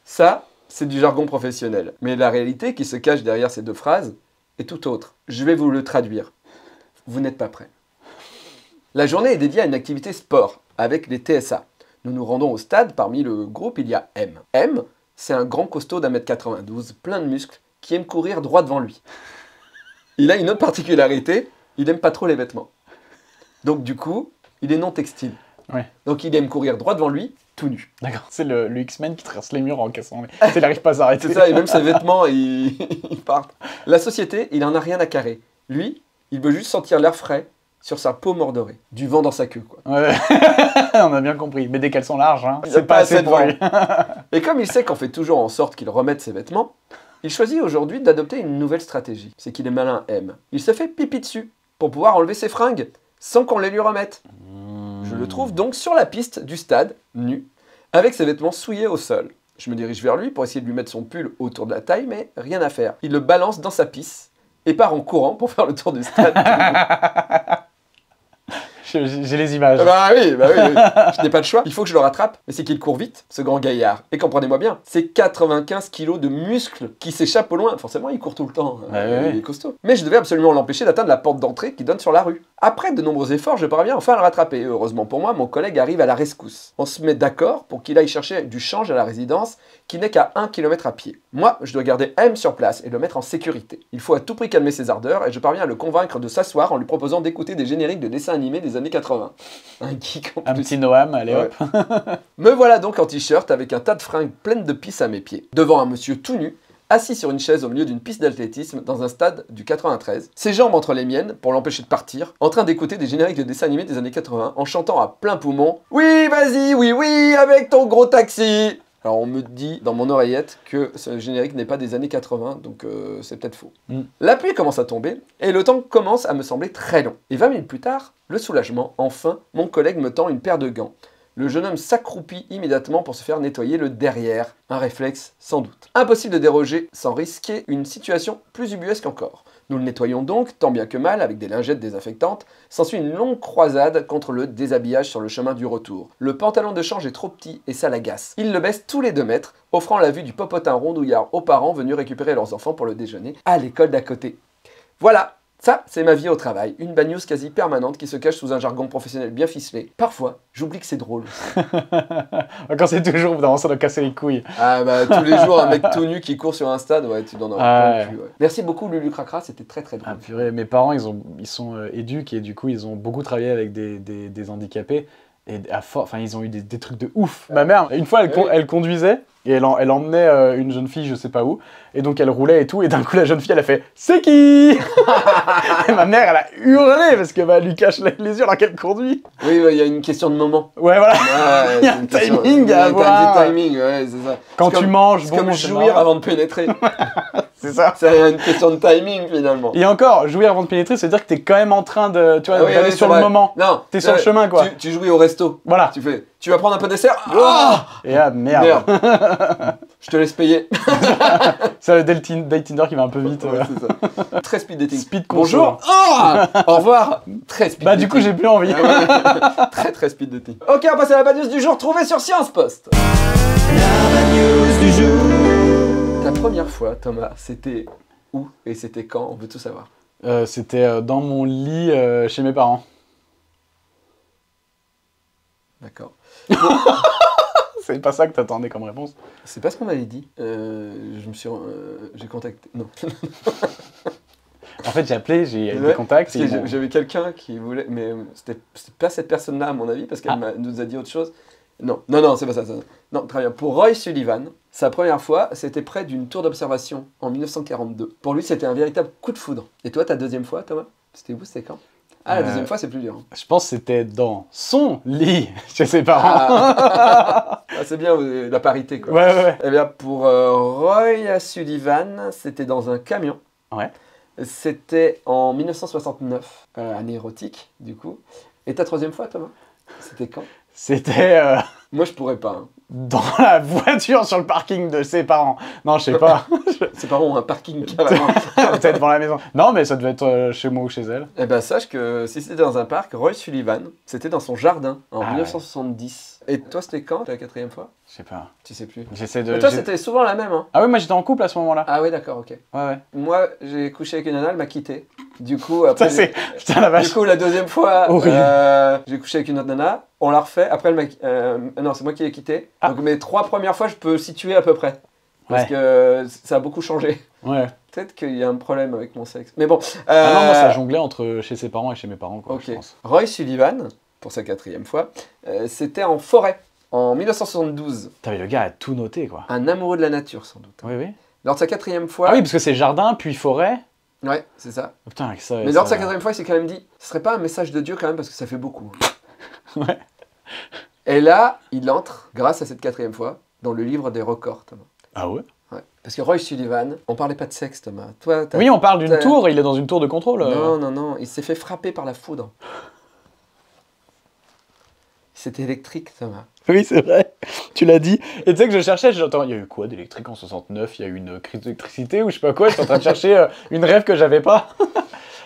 Ça, c'est du jargon professionnel. Mais la réalité qui se cache derrière ces deux phrases est tout autre. Je vais vous le traduire. Vous n'êtes pas prêts. La journée est dédiée à une activité sport avec les T S A. Nous nous rendons au stade, parmi le groupe, il y a M. M, c'est un grand costaud d'un mètre quatre-vingt-douze, plein de muscles, qui aime courir droit devant lui. Il a une autre particularité, il n'aime pas trop les vêtements. Donc du coup, il est non textile. Ouais. Donc il aime courir droit devant lui, tout nu. D'accord. C'est le, le X-Men qui traverse les murs en cassant. Les... il n'arrive pas à s'arrêter. C'est ça, et même ses vêtements, ils il partent. La société, il n'en a rien à carrer. Lui, il veut juste sentir l'air frais sur sa peau mordorée. Du vent dans sa queue, quoi. Ouais. On a bien compris. Mais dès qu'elles sont larges, hein, c'est pas, pas assez pour lui. Et comme il sait qu'on fait toujours en sorte qu'il remette ses vêtements, il choisit aujourd'hui d'adopter une nouvelle stratégie. C'est qu'il est malin, M. Il se fait pipi dessus pour pouvoir enlever ses fringues sans qu'on les lui remette. Je le trouve donc sur la piste du stade, nu, avec ses vêtements souillés au sol. Je me dirige vers lui pour essayer de lui mettre son pull autour de la taille, mais rien à faire. Il le balance dans sa pisse et part en courant pour faire le tour du stade. J'ai les images. Bah oui, bah oui, oui. Je n'ai pas le choix. Il faut que je le rattrape. Mais c'est qu'il court vite, ce grand gaillard. Et comprenez-moi bien, c'est quatre-vingt-quinze kilos de muscles qui s'échappent au loin. Forcément, il court tout le temps. Bah euh, oui. Il est costaud. Mais je devais absolument l'empêcher d'atteindre la porte d'entrée qui donne sur la rue. Après de nombreux efforts, je parviens enfin à le rattraper. Et heureusement pour moi, mon collègue arrive à la rescousse. On se met d'accord pour qu'il aille chercher du change à la résidence qui n'est qu'à un kilomètre à pied. Moi, je dois garder M sur place et le mettre en sécurité. Il faut à tout prix calmer ses ardeurs et je parviens à le convaincre de s'asseoir en lui proposant d'écouter des génériques de dessins animés des années quatre-vingt. Un geek en plus. Un petit Noam, allez ouais. hop. Me voilà donc en t-shirt avec un tas de fringues pleines de pisse à mes pieds, devant un monsieur tout nu, assis sur une chaise au milieu d'une piste d'athlétisme dans un stade du quatre-vingt-treize, ses jambes entre les miennes pour l'empêcher de partir, en train d'écouter des génériques de dessins animés des années quatre-vingt, en chantant à plein poumon « Oui, vas-y, oui, oui, avec ton gros taxi !» Alors on me dit dans mon oreillette que ce générique n'est pas des années quatre-vingt, donc euh, c'est peut-être faux. Mm. La pluie commence à tomber, et le temps commence à me sembler très long. Et vingt minutes plus tard, le soulagement, enfin, mon collègue me tend une paire de gants. Le jeune homme s'accroupit immédiatement pour se faire nettoyer le derrière. Un réflexe, sans doute. Impossible de déroger sans risquer une situation plus ubuesque encore. Nous le nettoyons donc, tant bien que mal, avec des lingettes désinfectantes. S'ensuit une longue croisade contre le déshabillage sur le chemin du retour. Le pantalon de change est trop petit et ça l'agace. Il le baisse tous les deux mètres, offrant la vue du popotin rondouillard aux parents venus récupérer leurs enfants pour le déjeuner à l'école d'à côté. Voilà, ça c'est ma vie au travail. Une bad news quasi permanente qui se cache sous un jargon professionnel bien ficelé. Parfois, j'oublie que c'est drôle. Quand c'est toujours, non, ça doit casser les couilles. Ah bah tous les jours, un mec tout nu qui court sur un stade, ouais, tu n'en auras plus. Merci beaucoup Lulu Cracra, c'était très très drôle. Ah purée, mes parents, ils, ont, ils sont euh, éduques et du coup, ils ont beaucoup travaillé avec des, des, des handicapés. Et à fort, enfin, ils ont eu des, des trucs de ouf. Ma mère, une fois, elle, con, elle conduisait et elle, en, elle emmenait euh, une jeune fille, je sais pas où. Et donc, elle roulait et tout. Et d'un coup, la jeune fille, elle a fait « C'est qui ?» Et ma mère, elle a hurlé parce que bah, elle lui cache les yeux alors qu'elle conduit. Oui, il bah, y a une question de moment. Ouais, voilà. Il ouais, y a un timing question, à avoir. Un timing, ouais, c'est ça. Quand comme, tu manges, bon, c'est comme jouir avant de pénétrer. C'est ça. C'est une question de timing finalement. Et encore, jouir avant de pénétrer, c'est dire que t'es quand même en train de, tu vois, ah oui, d'aller oui, sur le vrai. moment. Non, t'es sur le chemin quoi. Tu, tu jouis au resto. Voilà. Tu fais, tu vas prendre un peu de dessert. Oh et ah merde. merde. Je te laisse payer. C'est le date Tinder qui va un peu vite. Ouais, ça. Très speed dating. Speed Bonjour. Oh au revoir. Très speed. Bah dating. Du coup j'ai plus envie. Ah, ouais. Très très speed dating. Ok, on passe à la bad news du jour trouvée sur Science Post. La bad news du jour. La première fois, Thomas, c'était où et c'était quand? On veut tout savoir. Euh, c'était dans mon lit euh, chez mes parents. D'accord. C'est pas ça que t'attendais comme réponse. C'est pas ce qu'on m'avait dit. Euh, je me suis, euh, j'ai contacté. Non. En fait, j'ai appelé, j'ai ouais, des contacts. Bon. J'avais quelqu'un qui voulait, mais c'était pas cette personne-là à mon avis parce qu'elle ah. nous a dit autre chose. Non, non, non, c'est pas ça, ça. Non, très bien. Pour Roy Sullivan, sa première fois, c'était près d'une tour d'observation en mille neuf cent quarante-deux. Pour lui, c'était un véritable coup de foudre. Et toi, ta deuxième fois, Thomas, c'était où, c'était quand? Ah, la euh, deuxième fois, c'est plus dur. Hein. Je pense que c'était dans son lit, chez ses parents. Ah. Ah, c'est bien, la parité, quoi. Ouais, ouais. Eh bien, pour euh, Roy Sullivan, c'était dans un camion. Ouais. C'était en mille neuf cent soixante-neuf, euh, année érotique, du coup. Et ta troisième fois, Thomas, c'était quand? C'était... Euh... Moi, je pourrais pas. Hein. Dans la voiture sur le parking de ses parents. Non, je sais pas. Ses parents ont un parking carrément. Peut-être devant la maison. Non, mais ça devait être euh, chez moi ou chez elle. Eh ben, sache que si c'était dans un parc, Roy Sullivan, c'était dans son jardin en ah, mille neuf cent soixante-dix. Ouais. Et toi, c'était quand, la quatrième fois? Je sais pas. Tu sais plus. J'essaie de... Mais toi, c'était souvent la même. Hein. Ah oui, moi, j'étais en couple à ce moment-là. Ah oui, d'accord, ok. Ouais, ouais. Moi, j'ai couché avec une nana, elle m'a quitté. Du coup, après... Ça, putain, la vache. Du coup, la deuxième fois, euh, j'ai couché avec une autre nana. On l'a refait, après elle m'a... Euh, non, c'est moi qui l'ai quitté. Ah. Donc mes trois premières fois, je peux situer à peu près. Parce ouais. que ça a beaucoup changé. Ouais. Peut-être qu'il y a un problème avec mon sexe. Mais bon... Euh... Ah non, moi ça jonglait entre chez ses parents et chez mes parents, quoi, okay. je pense. Roy Sullivan, pour sa quatrième fois, euh, c'était en forêt, en mille neuf cent soixante-douze. T'as vu, le gars a tout noté, quoi. Un amoureux de la nature, sans doute. Oui, oui. Lors de sa quatrième fois... Ah oui, parce que c'est jardin, puis forêt... Ouais, c'est ça. Oh, putain, ça... Mais lors de sa quatrième fois, il s'est quand même dit, ce serait pas un message de Dieu quand même, parce que ça fait beaucoup. Ouais. Et là, il entre, grâce à cette quatrième fois, dans le livre des records, Thomas. Ah ouais? Ouais. Parce que Roy Sullivan, on parlait pas de sexe, Thomas. Toi, oui, on parle d'une tour, il est dans une tour de contrôle. Euh... Non, non, non, il s'est fait frapper par la foudre. C'était électrique, Thomas. Oui, c'est vrai, tu l'as dit. Et tu sais que je cherchais, j'entends, il y a eu quoi d'électrique en soixante-neuf? Il y a eu une crise d'électricité ou je sais pas quoi, je suis en train de chercher euh, une rêve que j'avais pas.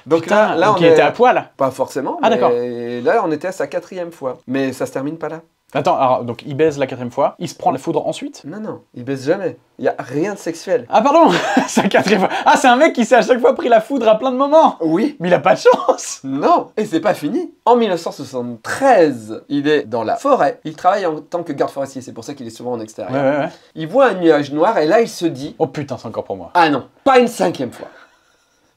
Donc putain, là, là donc on il est... était à poil. Pas forcément. Ah d'accord. Là, on était à sa quatrième fois. Mais ça se termine pas là. Attends, alors, donc il baise la quatrième fois, il se prend la foudre ensuite? Non, non, il baise jamais. Il y a rien de sexuel. Ah pardon, sa quatrième fois. Ah, c'est un mec qui s'est à chaque fois pris la foudre à plein de moments. Oui. Mais il a pas de chance. Non, et c'est pas fini. En mille neuf cent soixante-treize, il est dans la forêt. Il travaille en tant que garde forestier, c'est pour ça qu'il est souvent en extérieur. Ouais, ouais, ouais. Il voit un nuage noir et là, il se dit... Oh putain, c'est encore pour moi. Ah non, pas une cinquième fois.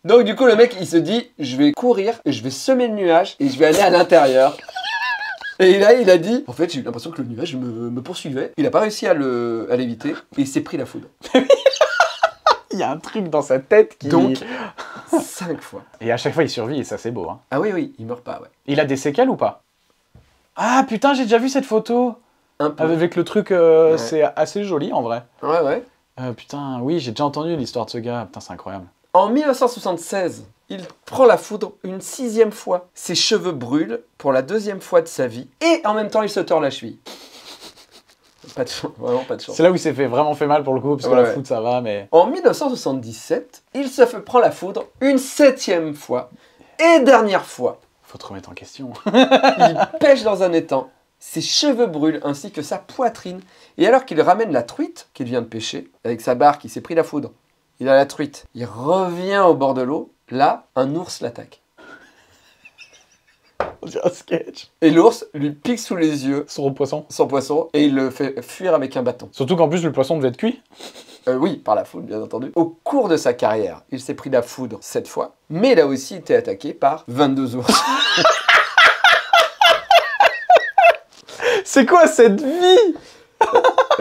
Donc du coup le mec il se dit je vais courir, je vais semer le nuage et je vais aller à l'intérieur. Et là il a dit, en fait j'ai eu l'impression que le nuage me, me poursuivait. Il a pas réussi à le à l'éviter et il s'est pris la foudre. Il y a un truc dans sa tête qui... Donc, cinq fois. Et à chaque fois il survit et ça c'est beau hein. Ah oui oui, il meurt pas ouais. Il a des séquelles ou pas? Ah putain j'ai déjà vu cette photo. Un peu. Avec le truc, euh, ouais. C'est assez joli en vrai. Ouais ouais. Euh, putain, oui, j'ai déjà entendu l'histoire de ce gars. Putain, c'est incroyable. En mille neuf cent soixante-seize, il prend la foudre une sixième fois. Ses cheveux brûlent pour la deuxième fois de sa vie. Et en même temps, il se tord la cheville. Pas de chance, vraiment pas de chance. C'est là où il s'est fait vraiment fait mal pour le coup, parce que ouais, la ouais. foudre, ça va, mais... En mille neuf cent soixante-dix-sept, il se fait prendre la foudre une septième fois. Et dernière fois. Faut te remettre en question. Il pêche dans un étang. Ses cheveux brûlent ainsi que sa poitrine. Et alors qu'il ramène la truite qu'il vient de pêcher, avec sa barque, il s'est pris la foudre. Il a la truite. Il revient au bord de l'eau. Là, un ours l'attaque. On dirait un sketch. Et l'ours lui pique sous les yeux. Son poisson. Son poisson. Et il le fait fuir avec un bâton. Surtout qu'en plus, le poisson devait être cuit. Euh, oui, par la foudre, bien entendu. Au cours de sa carrière, il s'est pris la foudre sept fois. Mais il a aussi été attaqué par vingt-deux ours. C'est quoi cette vie?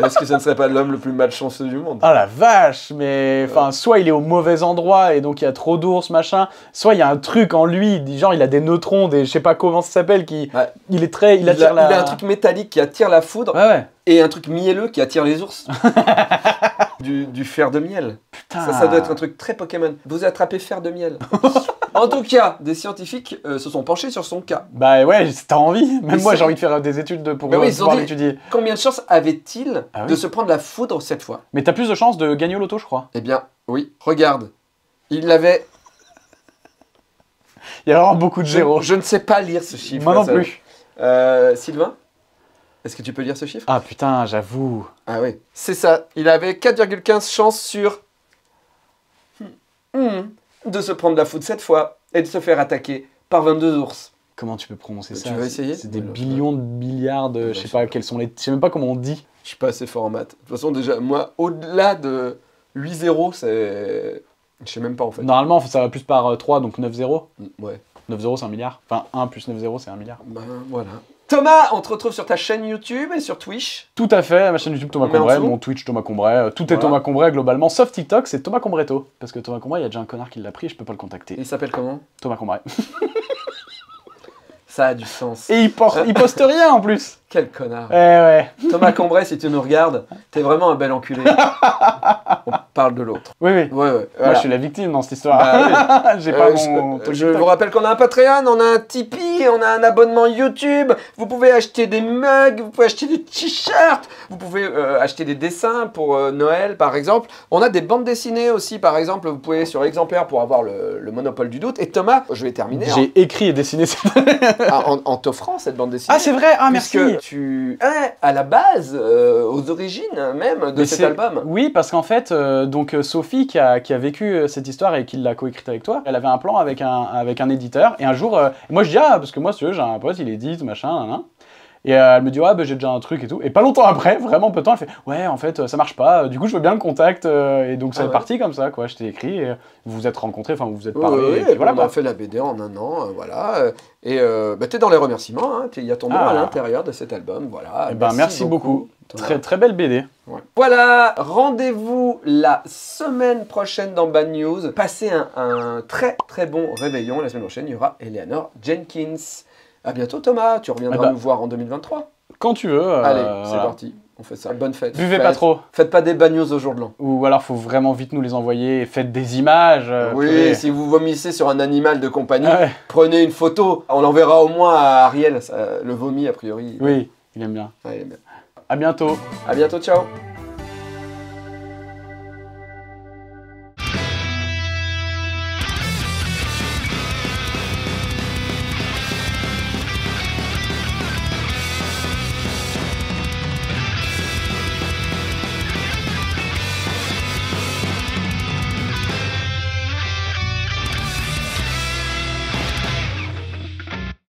Est-ce que ça ne serait pas l'homme le plus malchanceux du monde? Ah la vache, mais enfin, ouais. Soit il est au mauvais endroit et donc il y a trop d'ours, machin, soit il y a un truc en lui, genre il a des neutrons, des je sais pas comment ça s'appelle, qui... Ouais. Il est très... Il, il, attire a, la... il a un truc métallique qui attire la foudre, ouais, ouais. Et un truc mielleux qui attire les ours. du, du fer de miel. Putain. Ça, ça doit être un truc très Pokémon. Vous attrapez fer de miel. En tout cas, des scientifiques euh, se sont penchés sur son cas. Bah ouais, t'as envie. Même ils moi, sont... j'ai envie de faire des études de, pour bah oui, euh, pouvoir l'étudier. Combien de chances avait-il ah oui de se prendre la foudre cette fois? Mais t'as plus de chances de gagner au loto, je crois. Eh bien, oui. Regarde, il l'avait... Il y a vraiment beaucoup de zéros. Je, je ne sais pas lire ce chiffre. Moi non ça. plus. Euh, Sylvain, est-ce que tu peux lire ce chiffre? Ah putain, j'avoue. Ah oui. C'est ça. Il avait quatre virgule quinze chances sur... Mmh. De se prendre la foudre cette fois et de se faire attaquer par vingt-deux ours. Comment tu peux prononcer ça? Tu vas essayer? C'est des billions de milliards de... Je sais pas quels sont les... Je sais même pas comment on dit. Je suis pas assez fort en maths. De toute façon, déjà, moi, au-delà de huit zéros, c'est... Je sais même pas, en fait. Normalement, ça va plus par trois, donc neuf zéros. Ouais. neuf zéros, c'est un milliard. Enfin, un plus neuf zéros, c'est un milliard. Ben, voilà. Thomas, on te retrouve sur ta chaîne YouTube et sur Twitch. Tout à fait, ma chaîne YouTube Thomas Combret, mon Twitch Thomas Combret, tout voilà. est Thomas Combret globalement, sauf TikTok, c'est Thomas Combretto. Parce que Thomas Combret, il y a déjà un connard qui l'a pris et je peux pas le contacter. Il s'appelle comment? Thomas Combret. Ça a du sens. Et il, porte, il poste rien en plus. Quel connard. Eh ouais. Thomas Combret, si tu nous regardes, t'es vraiment un bel enculé. On parle de l'autre. Oui, oui. Ouais, ouais. Voilà. Moi, je suis la victime dans cette histoire. Bah, oui. J'ai euh, pas mon... Je, je vous rappelle qu'on a un Patreon, on a un Tipeee, on a un abonnement YouTube. Vous pouvez acheter des mugs, vous pouvez acheter des t-shirts, vous pouvez euh, acheter des dessins pour euh, Noël, par exemple. On a des bandes dessinées aussi, par exemple. Vous pouvez sur l'exemplaire pour avoir le, le monopole du doute. Et Thomas, je vais terminer. J'ai hein. écrit et dessiné cette... En, en t'offrant cette bande dessinée. Ah c'est vrai, ah merci. Puisque tu es à la base, euh, aux origines même de Mais cet album. Oui, parce qu'en fait, euh, donc Sophie qui a, qui a vécu cette histoire et qui l'a coécrite avec toi, elle avait un plan avec un, avec un éditeur. Et un jour, euh, moi je dis ah parce que moi si tu veux, j'ai un pote, il édite machin, nan, nan. Et euh, elle me dit ah ben j'ai déjà un truc et tout. Et pas longtemps après, vraiment peu de temps, elle fait ouais en fait ça marche pas. Du coup je veux bien le contact euh, et donc c'est ah ouais. parti comme ça quoi. Je t'ai écrit, et vous vous êtes rencontrés, enfin vous vous êtes parlé. Oui, et puis, voilà, on a fait la B D en un an, euh, voilà. Et euh, bah, t'es dans les remerciements, hein. Il y a ton nom ah. à l'intérieur de cet album, voilà. Et ben merci, merci beaucoup. beaucoup. Très très belle B D. Ouais. Voilà, rendez-vous la semaine prochaine dans Bad News. Passez un, un très très bon réveillon. La semaine prochaine il y aura Eleanor Jenkins. A bientôt Thomas, tu reviendras eh ben, nous voir en deux mille vingt-trois. Quand tu veux. Euh, Allez, c'est voilà. parti, on fait ça. Bonne fête. Buvez fête. pas trop. Faites pas des bad news au jour de l'an. Ou alors faut vraiment vite nous les envoyer, faites des images. Euh, oui, prenez... si vous vomissez sur un animal de compagnie, ah ouais. prenez une photo. On l'enverra au moins à Ariel, ça, le vomi a priori. Oui, il aime bien. Ouais, il aime bien. A bientôt. A bientôt, ciao.